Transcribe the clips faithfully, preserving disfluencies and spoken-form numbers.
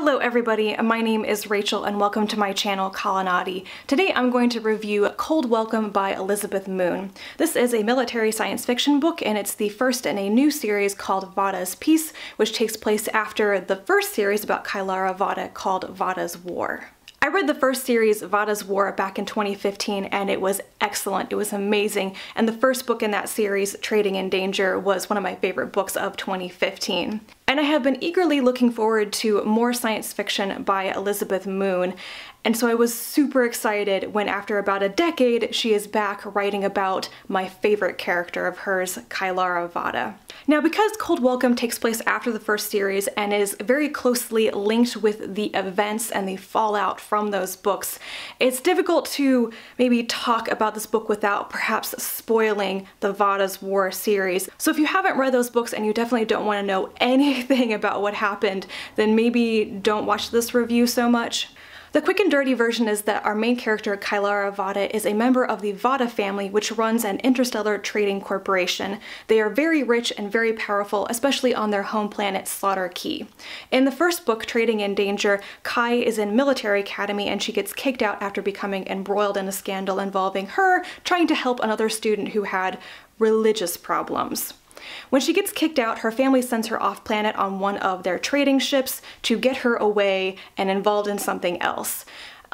Hello everybody, my name is Rachel and welcome to my channel Kalanadi. Today I'm going to review Cold Welcome by Elizabeth Moon. This is a military science fiction book and it's the first in a new series called Vatta's Peace, which takes place after the first series about Kylara Vatta called Vatta's War. I read the first series, Vatta's War, back in twenty fifteen, and it was excellent. It was amazing. And the first book in that series, Trading in Danger, was one of my favorite books of twenty fifteen. And I have been eagerly looking forward to more science fiction by Elizabeth Moon. And so I was super excited when, after about a decade, she is back writing about my favorite character of hers, Kylara Vatta. Now, because Cold Welcome takes place after the first series and is very closely linked with the events and the fallout from those books, it's difficult to maybe talk about this book without perhaps spoiling the Vatta's War series. So if you haven't read those books and you definitely don't want to know anything about what happened, then maybe don't watch this review so much. The quick and dirty version is that our main character, Kylara Vatta, is a member of the Vatta family, which runs an interstellar trading corporation. They are very rich and very powerful, especially on their home planet, Slotter Key. In the first book, Trading in Danger, Kai is in military academy and she gets kicked out after becoming embroiled in a scandal involving her trying to help another student who had religious problems. When she gets kicked out, her family sends her off-planet on one of their trading ships to get her away and involved in something else.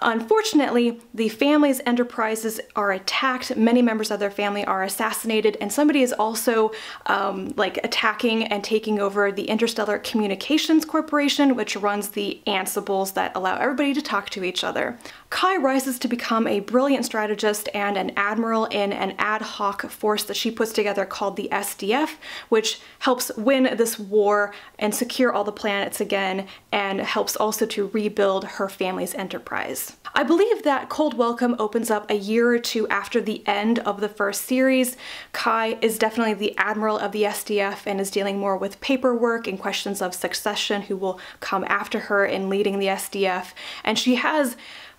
Unfortunately, the family's enterprises are attacked, many members of their family are assassinated, and somebody is also um, like attacking and taking over the Interstellar Communications Corporation, which runs the Ansibles that allow everybody to talk to each other. Kai rises to become a brilliant strategist and an admiral in an ad hoc force that she puts together called the S D F, which helps win this war and secure all the planets again, and helps also to rebuild her family's enterprise. I believe that Cold Welcome opens up a year or two after the end of the first series. Kai is definitely the admiral of the S D F and is dealing more with paperwork and questions of succession, who will come after her in leading the S D F, and she has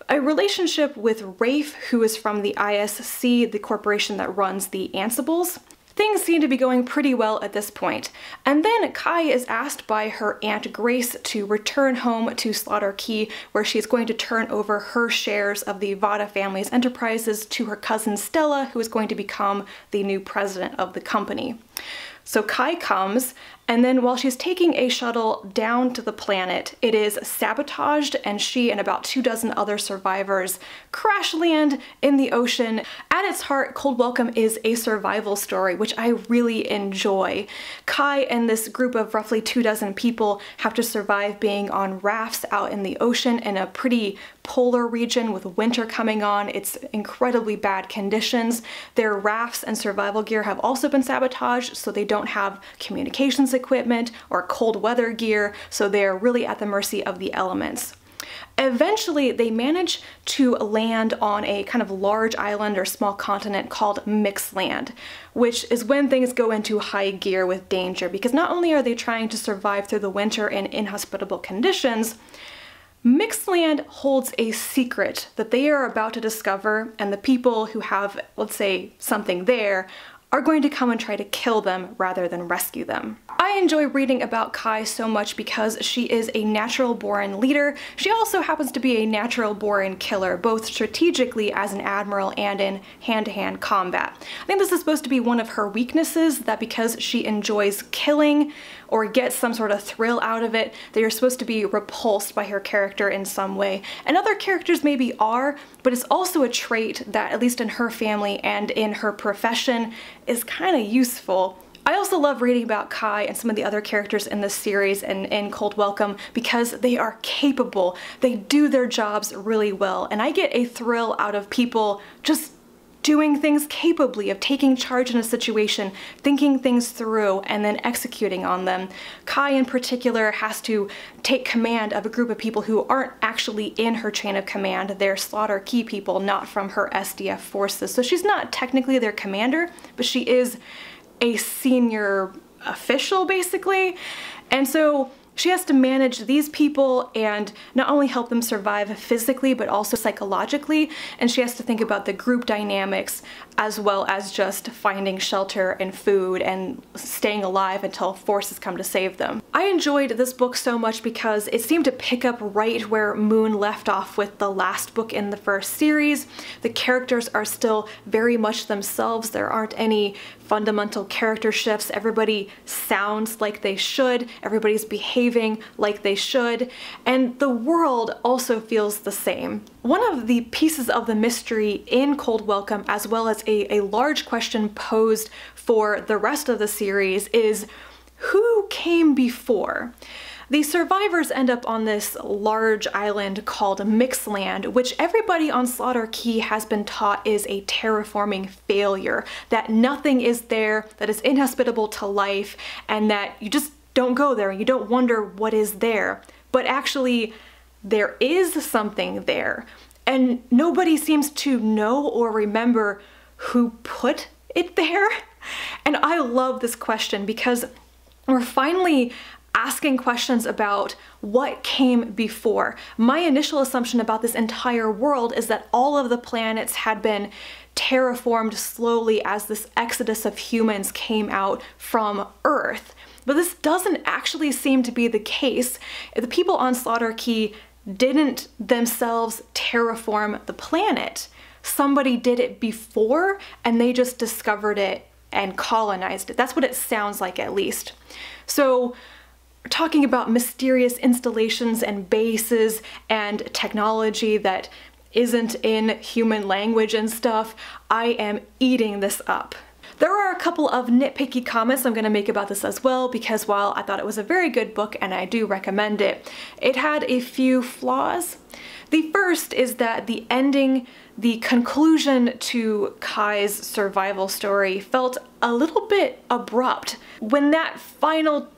a relationship with Rafe, who is from the I S C, the corporation that runs the Ansibles. Things seem to be going pretty well at this point. And then Kai is asked by her Aunt Grace to return home to Slotter Key, where she's going to turn over her shares of the Vatta family's enterprises to her cousin Stella, who is going to become the new president of the company. So Kai comes, and then while she's taking a shuttle down to the planet, it is sabotaged and she and about two dozen other survivors crash land in the ocean. At its heart, Cold Welcome is a survival story, which I really enjoy. Kai and this group of roughly two dozen people have to survive being on rafts out in the ocean in a pretty polar region with winter coming on. It's incredibly bad conditions. Their rafts and survival gear have also been sabotaged, so they don't have communications equipment or cold weather gear, so they are really at the mercy of the elements. Eventually, they manage to land on a kind of large island or small continent called Mixland, which is when things go into high gear with danger, because not only are they trying to survive through the winter in inhospitable conditions, Mixland holds a secret that they are about to discover, and the people who have, let's say, something there are going to come and try to kill them rather than rescue them. I enjoy reading about Kai so much because she is a natural-born leader. She also happens to be a natural-born killer, both strategically as an admiral and in hand-to-hand combat. I think this is supposed to be one of her weaknesses, that because she enjoys killing or gets some sort of thrill out of it, that you're supposed to be repulsed by her character in some way. And other characters maybe are, but it's also a trait that, at least in her family and in her profession, is kind of useful. I also love reading about Kai and some of the other characters in this series and in Cold Welcome because they are capable. They do their jobs really well, and I get a thrill out of people just doing things capably, of taking charge in a situation, thinking things through, and then executing on them. Kai in particular has to take command of a group of people who aren't actually in her chain of command. They're Slotter Key people, not from her S D F forces. So she's not technically their commander, but she is a senior official, basically. And so she has to manage these people and not only help them survive physically, but also psychologically, and she has to think about the group dynamics as well as just finding shelter and food and staying alive until forces come to save them. I enjoyed this book so much because it seemed to pick up right where Moon left off with the last book in the first series. The characters are still very much themselves. There aren't any fundamental character shifts. Everybody sounds like they should. Everybody's behaving like they should. And the world also feels the same. One of the pieces of the mystery in Cold Welcome, as well as a, a large question posed for the rest of the series, is who came before? The survivors end up on this large island called Mixland, which everybody on Slotter Key has been taught is a terraforming failure, that nothing is there, that is inhospitable to life, and that you just don't go there, you don't wonder what is there. But actually, there is something there, and nobody seems to know or remember who put it there. And I love this question because we're finally asking questions about what came before. My initial assumption about this entire world is that all of the planets had been terraformed slowly as this exodus of humans came out from Earth. But this doesn't actually seem to be the case. The people on Slotter Key didn't themselves terraform the planet. Somebody did it before and they just discovered it and colonized it. That's what it sounds like, at least. So talking about mysterious installations and bases and technology that isn't in human language and stuff, I am eating this up. There are a couple of nitpicky comments I'm going to make about this as well, because while I thought it was a very good book and I do recommend it, it had a few flaws. The first is that the ending, the conclusion to Kai's survival story, felt a little bit abrupt. When that final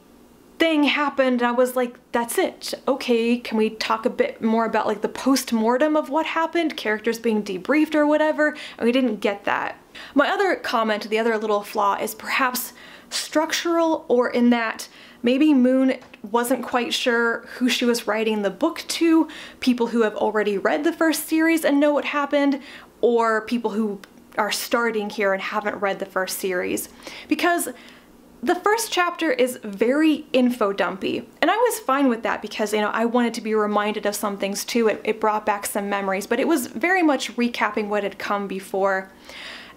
thing happened, I was like, that's it. Okay, can we talk a bit more about like the post-mortem of what happened, characters being debriefed or whatever? And we didn't get that. My other comment, the other little flaw, is perhaps structural, or in that maybe Moon wasn't quite sure who she was writing the book to, people who have already read the first series and know what happened, or people who are starting here and haven't read the first series. Because the first chapter is very info dumpy, and I was fine with that because, you know, I wanted to be reminded of some things too. It, it brought back some memories, but it was very much recapping what had come before.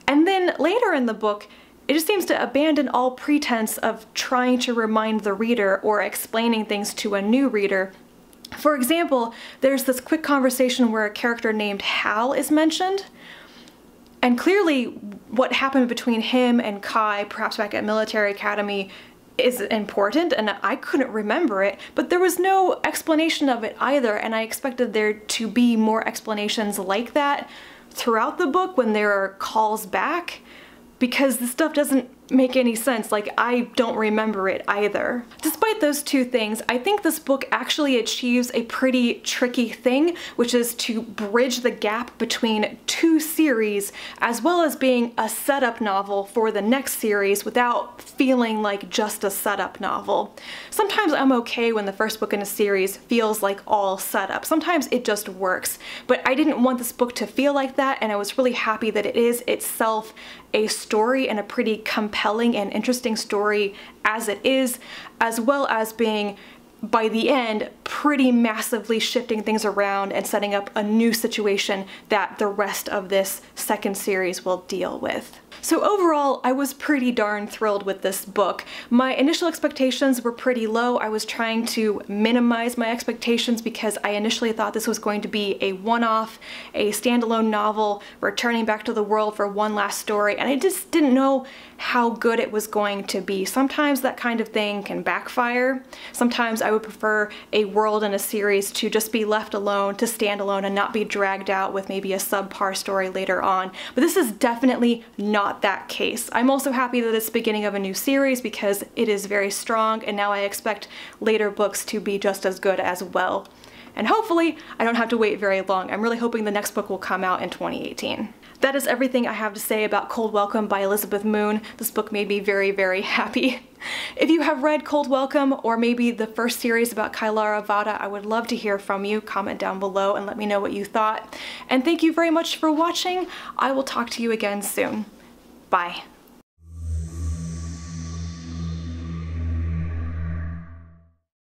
And then later in the book, it just seems to abandon all pretense of trying to remind the reader or explaining things to a new reader. For example, there's this quick conversation where a character named Hal is mentioned. And clearly what happened between him and Kai, perhaps back at Military Academy, is important, and I couldn't remember it, but there was no explanation of it either, and I expected there to be more explanations like that throughout the book when there are calls back, because this stuff doesn't make any sense. Like, I don't remember it either. Despite those two things, I think this book actually achieves a pretty tricky thing, which is to bridge the gap between two series, as well as being a setup novel for the next series without feeling like just a setup novel. Sometimes I'm okay when the first book in a series feels like all setup. Sometimes it just works, but I didn't want this book to feel like that, and I was really happy that it is itself a story, and a pretty compelling and interesting story as it is, as well as being, by the end, pretty massively shifting things around and setting up a new situation that the rest of this second series will deal with. So overall, I was pretty darn thrilled with this book. My initial expectations were pretty low. I was trying to minimize my expectations because I initially thought this was going to be a one-off, a standalone novel, returning back to the world for one last story, and I just didn't know how good it was going to be. Sometimes that kind of thing can backfire. Sometimes I would prefer a world and a series to just be left alone, to stand alone and not be dragged out with maybe a subpar story later on. But this is definitely not that case. I'm also happy that it's the beginning of a new series because it is very strong, and now I expect later books to be just as good as well. And hopefully I don't have to wait very long. I'm really hoping the next book will come out in twenty eighteen. that is everything I have to say about Cold Welcome by Elizabeth Moon. This book made me very, very happy. If you have read Cold Welcome or maybe the first series about Kylara Vatta, I would love to hear from you. Comment down below and let me know what you thought. And thank you very much for watching. I will talk to you again soon. Bye.